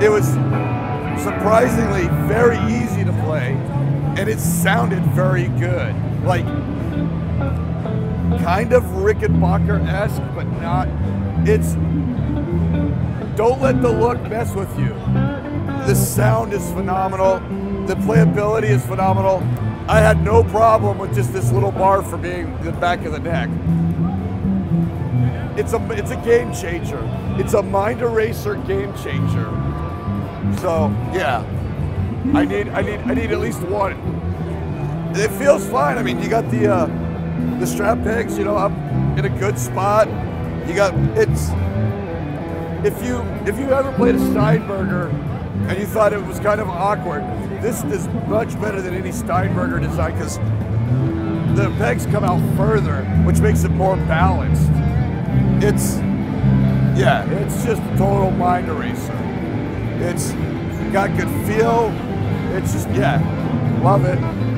It was surprisingly very easy to play, and it sounded very good. Like, kind of Rickenbacker-esque, but not. It's, don't let the look mess with you. The sound is phenomenal. The playability is phenomenal. I had no problem with just this little bar for being the back of the neck. It's a game changer. It's a mind eraser game changer. So yeah, I need at least one. It feels fine. I mean, you got the strap pegs, you know, up in a good spot. You got it's. If you ever played a Steinberger and you thought it was kind of awkward, this is much better than any Steinberger design because the pegs come out further, which makes it more balanced. It's just a total mind eraser. It's got good feel. It's just, yeah, love it.